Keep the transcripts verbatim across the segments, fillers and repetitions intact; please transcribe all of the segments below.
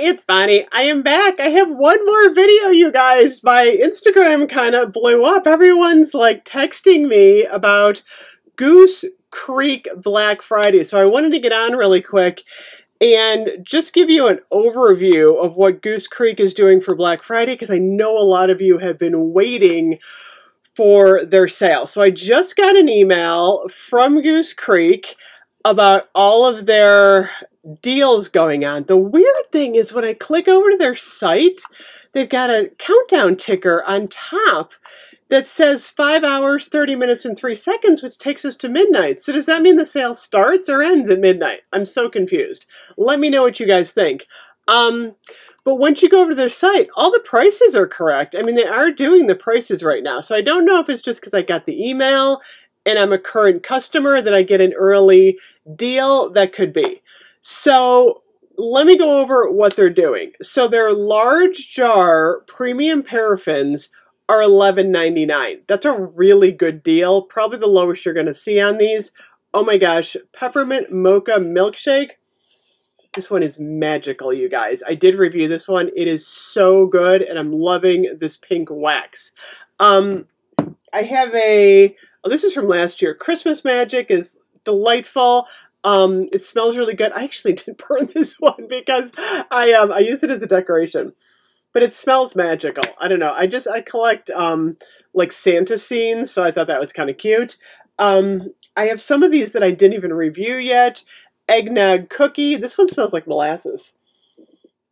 It's Bonnie. I am back. I have one more video, you guys. My Instagram kind of blew up. Everyone's like texting me about Goose Creek Black Friday. So I wanted to get on really quick and just give you an overview of what Goose Creek is doing for Black Friday, because I know a lot of you have been waiting for their sale. So I just got an email from Goose Creek about all of their deals going on. The weird thing is when I click over to their site, they've got a countdown ticker on top that says five hours, thirty minutes, and three seconds, which takes us to midnight. So does that mean the sale starts or ends at midnight? I'm so confused. Let me know what you guys think. Um, but once you go over to their site, all the prices are correct. I mean, they are doing the prices right now. So I don't know if it's just because I got the email and I'm a current customer that I get an early deal. That could be. So let me go over what they're doing. So their large jar premium paraffins are eleven ninety-nine. That's a really good deal. Probably the lowest you're going to see on these. Oh my gosh. Peppermint mocha milkshake. This one is magical, you guys. I did review this one. It is so good, and I'm loving this pink wax. Um, I have a, oh, this is from last year. Christmas Magic is delightful. Um, it smells really good. I actually did burn this one because I um, I used it as a decoration. But it smells magical. I don't know. I just, I collect um, like Santa scenes, so I thought that was kind of cute. Um, I have some of these that I didn't even review yet. Eggnog cookie. This one smells like molasses.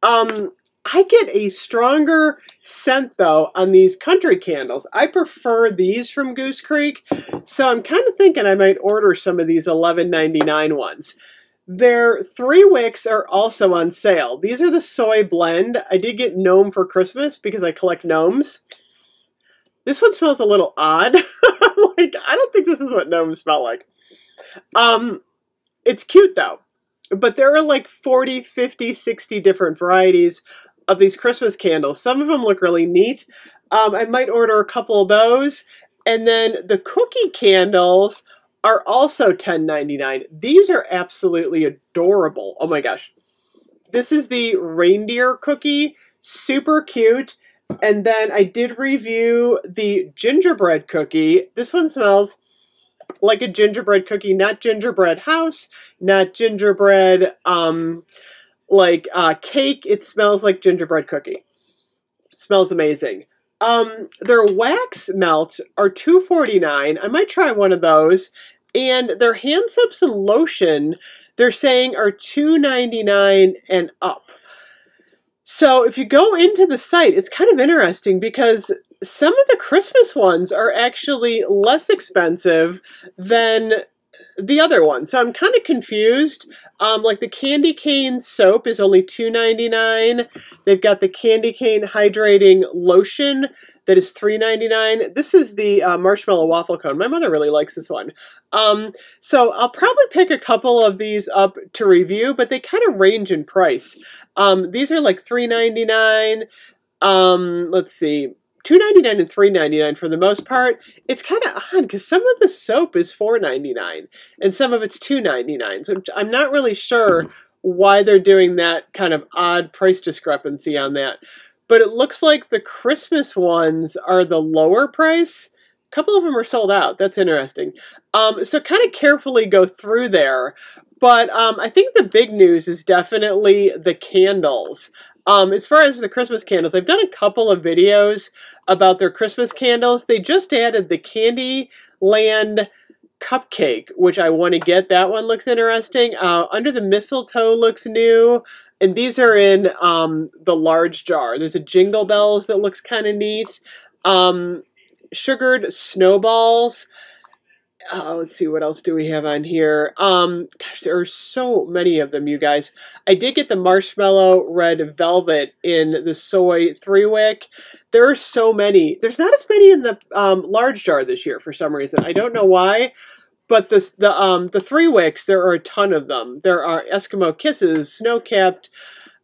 Um, I get a stronger scent, though, on these country candles. I prefer these from Goose Creek, so I'm kind of thinking I might order some of these eleven ninety-nine ones. Their three wicks are also on sale. These are the soy blend. I did get gnome for Christmas because I collect gnomes. This one smells a little odd. Like, I don't think this is what gnomes smell like. Um... It's cute, though, but there are like forty, fifty, sixty different varieties of these Christmas candles. Some of them look really neat. Um, I might order a couple of those. And then the cookie candles are also ten ninety-nine. These are absolutely adorable. Oh, my gosh. This is the reindeer cookie. Super cute. And then I did review the gingerbread cookie. This one smells like a gingerbread cookie, not gingerbread house, not gingerbread, um, like, uh, cake. It smells like gingerbread cookie. It smells amazing. Um, their wax melts are two forty-nine. I might try one of those. And their hand soaps and lotion, they're saying, are two ninety-nine and up. So if you go into the site, it's kind of interesting because some of the Christmas ones are actually less expensive than the other ones. So I'm kind of confused. Um, like the candy cane soap is only two ninety-nine. They've got the candy cane hydrating lotion that is three ninety-nine. This is the uh, marshmallow waffle cone. My mother really likes this one. Um, so I'll probably pick a couple of these up to review, but they kind of range in price. Um, these are like three ninety-nine. Um, let's see. two ninety-nine and three ninety-nine for the most part. It's kind of odd because some of the soap is four ninety-nine and some of it's two ninety-nine. So I'm not really sure why they're doing that kind of odd price discrepancy on that. But it looks like the Christmas ones are the lower price. A couple of them are sold out. That's interesting. Um, so kind of carefully go through there. But um, I think the big news is definitely the candles. Um, as far as the Christmas candles, I've done a couple of videos about their Christmas candles. They just added the Candyland Cupcake, which I want to get. That one looks interesting. Uh, Under the Mistletoe looks new. And these are in um, the large jar. There's a Jingle Bells that looks kind of neat. Um, sugared Snowballs. Oh, let's see, what else do we have on here? Um, gosh, there are so many of them, you guys. I did get the marshmallow red velvet in the soy three wick. There are so many. There's not as many in the um, large jar this year for some reason. I don't know why, but this, the um, the three wicks, there are a ton of them. There are Eskimo Kisses, Snow Capped,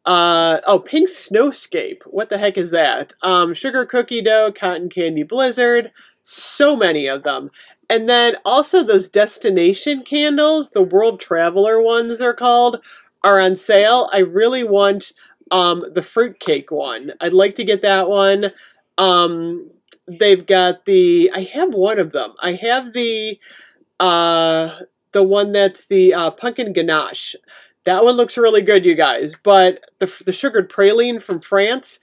uh, oh, Pink Snowscape. What the heck is that? Um, Sugar Cookie Dough, Cotton Candy Blizzard. So many of them. And then also those destination candles, the World Traveler ones they're called, are on sale. I really want um, the fruitcake one. I'd like to get that one. Um, they've got the, I have one of them. I have the, uh, the one that's the uh, pumpkin ganache. That one looks really good, you guys. But the, the sugared praline from France,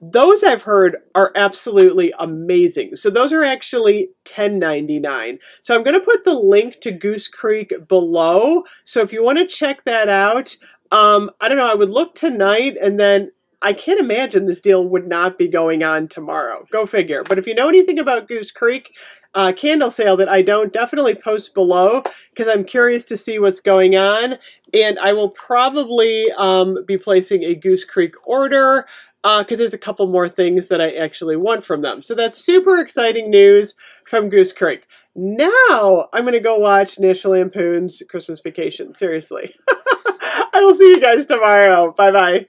those I've heard are absolutely amazing. So those are actually ten ninety-nine. So I'm going to put the link to Goose Creek below. So if you want to check that out, um, I don't know, I would look tonight, and then I can't imagine this deal would not be going on tomorrow. Go figure. But if you know anything about Goose Creek, uh, candle sale that I don't, definitely post below, because I'm curious to see what's going on. And I will probably um, be placing a Goose Creek order, because uh, there's a couple more things that I actually want from them. So that's super exciting news from Goose Creek. Now I'm going to go watch National Lampoon's Christmas Vacation. Seriously. I will see you guys tomorrow. Bye-bye.